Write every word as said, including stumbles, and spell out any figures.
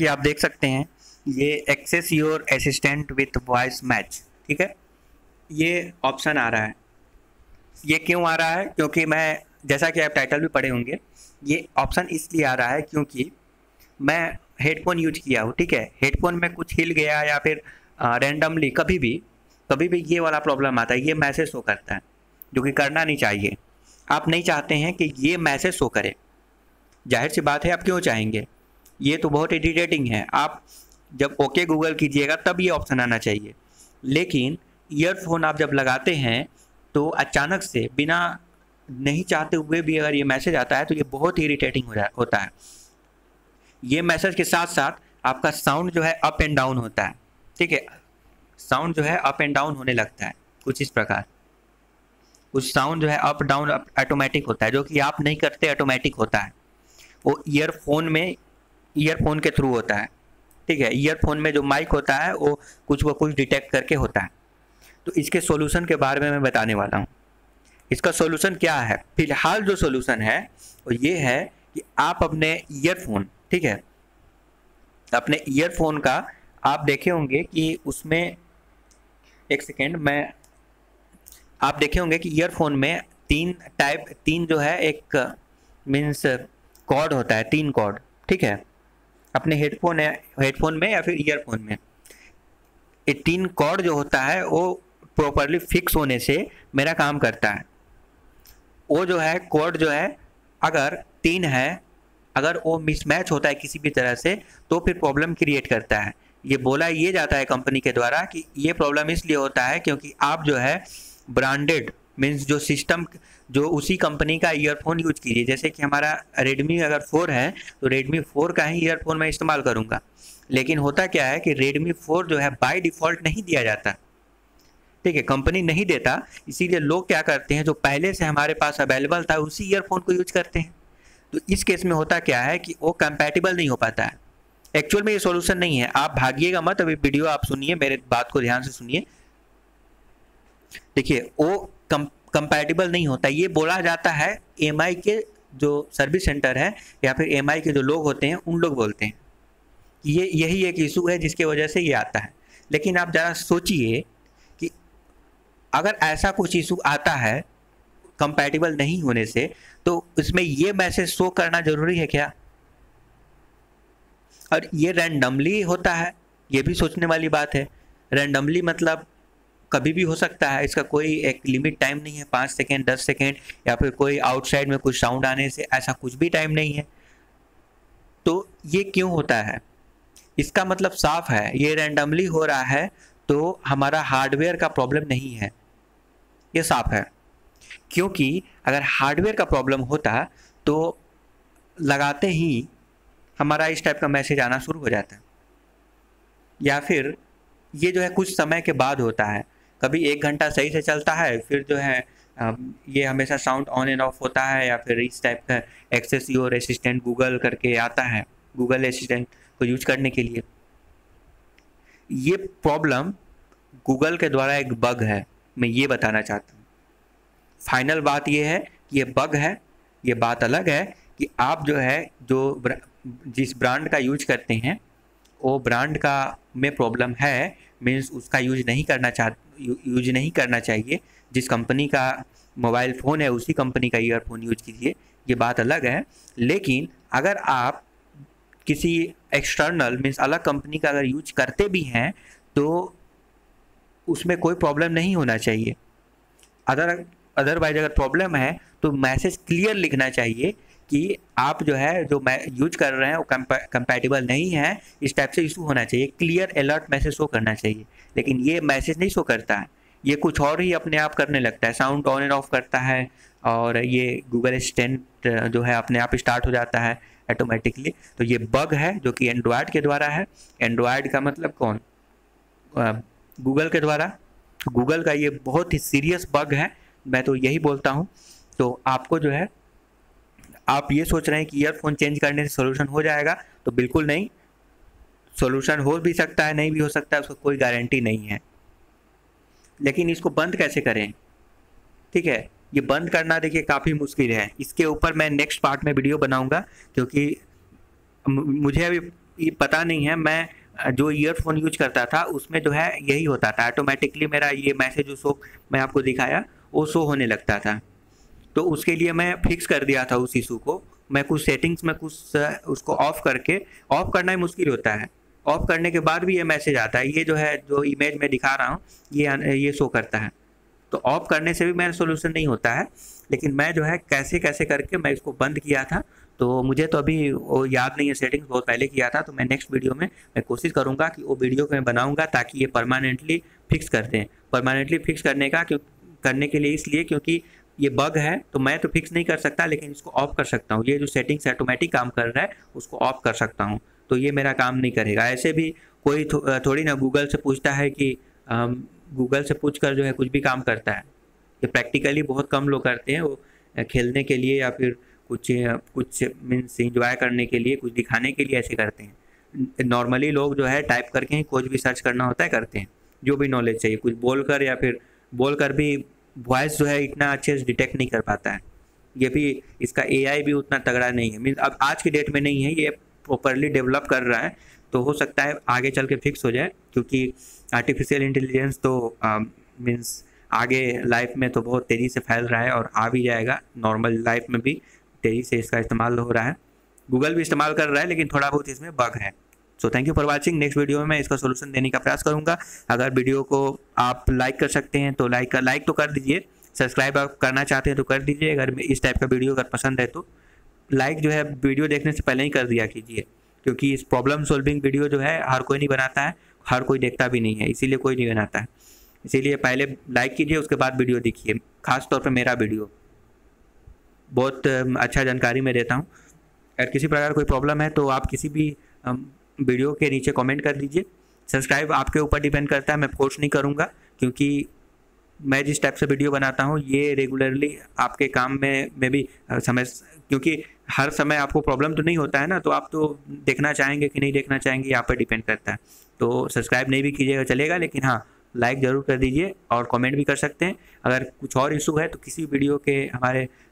कि आप देख सकते हैं ये access your assistant with voice match, ठीक है, ये ऑप्शन आ रहा है। ये क्यों आ रहा है? क्योंकि मैं, जैसा कि आप टाइटल भी पढ़े होंगे, ये ऑप्शन इसलिए आ रहा है क्योंकि मैं हेडफोन यूज किया हूँ, ठीक है। हेडफोन में कुछ हिल गया या फिर रैंडमली कभी भी कभी भी ये वाला प्रॉब्लम आता है, ये मैसेज शो करता है, जो कि करना नहीं चाहिए। आप नहीं चाहते हैं कि ये मैसेज शो करे, जाहिर सी बात है, आप क्यों चाहेंगे? ये तो बहुत इरिटेटिंग है। आप जब ओके गूगल कीजिएगा तब ये ऑप्शन आना चाहिए, लेकिन ईयरफोन आप जब लगाते हैं तो अचानक से बिना नहीं चाहते हुए भी अगर ये मैसेज आता है तो ये बहुत ही इरिटेटिंग हो जाता होता है। ये मैसेज के साथ साथ आपका साउंड जो है अप एंड डाउन होता है, ठीक है, साउंड जो है अप एंड डाउन होने लगता है कुछ इस प्रकार। उस साउंड जो है अप डाउन ऑटोमेटिक होता है, जो कि आप नहीं करते, ऑटोमेटिक होता है, वो ईयरफोन में ईयरफोन के थ्रू होता है, ठीक है। ईयरफोन में जो माइक होता है वो कुछ वो कुछ डिटेक्ट करके होता है। तो इसके सॉल्यूशन के बारे में मैं बताने वाला हूँ। इसका सॉल्यूशन क्या है? फिलहाल जो सॉल्यूशन है वो ये है कि आप अपने ईयरफोन, ठीक है, अपने ईयरफोन का आप देखे होंगे कि उसमें, एक सेकेंड, मैं, आप देखे होंगे कि ईयरफोन में तीन टाइप, तीन जो है, एक मीन्स कॉर्ड होता है, तीन कॉर्ड, ठीक है, अपने हेडफोन है, हेडफोन में या फिर ईयरफोन में ये तीन कॉर्ड जो होता है वो प्रॉपरली फिक्स होने से मेरा काम करता है। वो जो है कॉर्ड जो है, अगर तीन है, अगर वो मिसमैच होता है किसी भी तरह से तो फिर प्रॉब्लम क्रिएट करता है। ये बोला ये जाता है कंपनी के द्वारा कि ये प्रॉब्लम इसलिए होता है क्योंकि आप जो है ब्रांडेड मीन्स जो सिस्टम, जो उसी कंपनी का ईयरफोन यूज कीजिए। जैसे कि हमारा रेडमी अगर फोर है तो रेडमी फोर का ही ईयरफोन मैं इस्तेमाल करूँगा, लेकिन होता क्या है कि रेडमी फोर जो है बाय डिफ़ॉल्ट नहीं दिया जाता, ठीक है, कंपनी नहीं देता। इसीलिए लोग क्या करते हैं, जो पहले से हमारे पास अवेलेबल था उसी ईयरफोन को यूज करते हैं। तो इस केस में होता क्या है कि वो कंपैटिबल नहीं हो पाता है। एक्चुअल में ये सॉल्यूशन नहीं है, आप भागिएगा मत, अभी वीडियो आप सुनिए, मेरे बात को ध्यान से सुनिए। देखिए, वो कंपैटिबल नहीं होता, ये बोला जाता है, एम आई के जो सर्विस सेंटर है या फिर एम आई के जो लोग होते हैं उन लोग बोलते हैं कि ये यही एक इशू है जिसकी वजह से ये आता है। लेकिन आप ज़रा सोचिए कि अगर ऐसा कुछ इशू आता है कंपैटिबल नहीं होने से, तो इसमें ये मैसेज शो करना ज़रूरी है क्या? और ये रैंडमली होता है, ये भी सोचने वाली बात है। रैंडमली मतलब कभी भी हो सकता है, इसका कोई एक लिमिट टाइम नहीं है, पाँच सेकेंड, दस सेकेंड, या फिर कोई आउटसाइड में कुछ साउंड आने से, ऐसा कुछ भी टाइम नहीं है। तो ये क्यों होता है? इसका मतलब साफ है, ये रैंडमली हो रहा है तो हमारा हार्डवेयर का प्रॉब्लम नहीं है, ये साफ है। क्योंकि अगर हार्डवेयर का प्रॉब्लम होता तो लगाते ही हमारा इस टाइप का मैसेज आना शुरू हो जाता है, या फिर ये जो है कुछ समय के बाद होता है। कभी एक घंटा सही से चलता है, फिर जो है ये हमेशा साउंड ऑन एंड ऑफ होता है, या फिर इस टाइप का एक्सेस योर असिस्टेंट गूगल करके आता है, गूगल असिस्टेंट को यूज करने के लिए। ये प्रॉब्लम गूगल के द्वारा एक बग है, मैं ये बताना चाहता हूँ। फाइनल बात ये है कि ये बग है, ये बात अलग है कि आप जो है जो जिस ब्रांड का यूज करते हैं वो ब्रांड का में प्रॉब्लम है, मीन्स उसका यूज नहीं करना चाह यूज नहीं करना चाहिए। जिस कंपनी का मोबाइल फ़ोन है उसी कंपनी का ईयरफोन यूज कीजिए, ये बात अलग है। लेकिन अगर आप किसी एक्सटर्नल मीन्स अलग कंपनी का अगर यूज करते भी हैं तो उसमें कोई प्रॉब्लम नहीं होना चाहिए। अदर अदरवाइज अगर प्रॉब्लम है तो मैसेज क्लियर लिखना चाहिए कि आप जो है जो मैं यूज कर रहे हैं वो कंपैटिबल नहीं है, इस टाइप से इशू होना चाहिए, क्लियर अलर्ट मैसेज शो करना चाहिए। लेकिन ये मैसेज नहीं शो करता है, ये कुछ और ही अपने आप करने लगता है, साउंड ऑन एंड ऑफ करता है, और ये गूगल असिस्टेंट जो है अपने आप स्टार्ट हो जाता है ऑटोमेटिकली। तो ये बग है जो कि एंड्रॉयड के द्वारा है। एंड्रॉयड का मतलब कौन? गूगल के द्वारा, गूगल का ये बहुत ही सीरियस बग है, मैं तो यही बोलता हूँ। तो आपको जो है, आप ये सोच रहे हैं कि ईयरफोन चेंज करने से सॉल्यूशन हो जाएगा, तो बिल्कुल नहीं। सॉल्यूशन हो भी सकता है, नहीं भी हो सकता है, उसको कोई गारंटी नहीं है। लेकिन इसको बंद कैसे करें, ठीक है, ये बंद करना देखिए काफ़ी मुश्किल है। इसके ऊपर मैं नेक्स्ट पार्ट में वीडियो बनाऊंगा, क्योंकि मुझे अभी ये पता नहीं है, मैं जो ईयरफोन यूज करता था उसमें जो है यही होता था, ऑटोमेटिकली मेरा ये मैसेज जो शो मैं आपको दिखाया वो शो होने लगता था। तो उसके लिए मैं फिक्स कर दिया था उस इशू को, मैं कुछ सेटिंग्स में कुछ उसको ऑफ़ करके, ऑफ़ करना ही मुश्किल होता है, ऑफ़ करने के बाद भी ये मैसेज आता है, ये जो है जो इमेज में दिखा रहा हूँ ये ये शो करता है। तो ऑफ़ करने से भी मेरा सोल्यूशन नहीं होता है, लेकिन मैं जो है कैसे कैसे करके मैं इसको बंद किया था। तो मुझे तो अभी वो याद नहीं है, सेटिंग्स बहुत पहले किया था, तो मैं नेक्स्ट वीडियो में मैं कोशिश करूँगा कि वो वीडियो मैं बनाऊँगा ताकि ये परमानेंटली फिक्स कर दें। परमानेंटली फिक्स करने का क्यों करने के लिए इसलिए क्योंकि ये बग है तो मैं तो फिक्स नहीं कर सकता, लेकिन इसको ऑफ कर सकता हूँ। ये जो सेटिंग्स ऑटोमेटिक काम कर रहा है उसको ऑफ कर सकता हूँ, तो ये मेरा काम नहीं करेगा। ऐसे भी कोई थो, थोड़ी ना गूगल से पूछता है कि गूगल से पूछ कर जो है कुछ भी काम करता है। ये प्रैक्टिकली बहुत कम लोग करते हैं, वो खेलने के लिए या फिर कुछ कुछ मीन्स इंजॉय करने के लिए, कुछ दिखाने के लिए ऐसे करते हैं। नॉर्मली लोग जो है टाइप करके ही कुछ भी सर्च करना होता है करते हैं, जो भी नॉलेज चाहिए कुछ बोल कर, या फिर बोल कर भी वॉइस जो है इतना अच्छे से डिटेक्ट नहीं कर पाता है। ये भी इसका एआई भी उतना तगड़ा नहीं है, मीन अब आज की डेट में नहीं है, ये प्रॉपरली डेवलप कर रहा है। तो हो सकता है आगे चल के फिक्स हो जाए, क्योंकि आर्टिफिशियल इंटेलिजेंस तो मीन्स आगे लाइफ में तो बहुत तेज़ी से फैल रहा है और आ भी जाएगा, नॉर्मल लाइफ में भी तेज़ी से इसका इस्तेमाल हो रहा है। गूगल भी इस्तेमाल कर रहा है, लेकिन थोड़ा बहुत इसमें बग है। So thank you for watching. Next video में मैं इसका सोल्यूशन देने का प्रयास करूंगा। अगर वीडियो को आप लाइक कर सकते हैं तो लाइक कर लाइक तो कर दीजिए, सब्सक्राइब आप करना चाहते हैं तो कर दीजिए। अगर इस टाइप का वीडियो अगर पसंद है तो लाइक जो है वीडियो देखने से पहले ही कर दिया कीजिए, क्योंकि इस प्रॉब्लम सॉल्विंग वीडियो जो है हर कोई नहीं बनाता है, हर कोई देखता भी नहीं है, इसीलिए कोई नहीं बनाता है। इसीलिए पहले लाइक कीजिए, उसके बाद वीडियो देखिए, खासतौर पर मेरा वीडियो बहुत अच्छा जानकारी मैं देता हूँ। अगर किसी प्रकार कोई प्रॉब्लम है तो आप किसी भी वीडियो के नीचे कमेंट कर दीजिए। सब्सक्राइब आपके ऊपर डिपेंड करता है, मैं फोर्स नहीं करूँगा, क्योंकि मैं जिस टाइप से वीडियो बनाता हूँ ये रेगुलरली आपके काम में में भी समझ, क्योंकि हर समय आपको प्रॉब्लम तो नहीं होता है ना, तो आप तो देखना चाहेंगे कि नहीं देखना चाहेंगे, यहाँ पर डिपेंड करता है। तो सब्सक्राइब नहीं भी कीजिएगा चलेगा, लेकिन हाँ लाइक ज़रूर कर दीजिए और कॉमेंट भी कर सकते हैं। अगर कुछ और इशू है तो किसी वीडियो के हमारे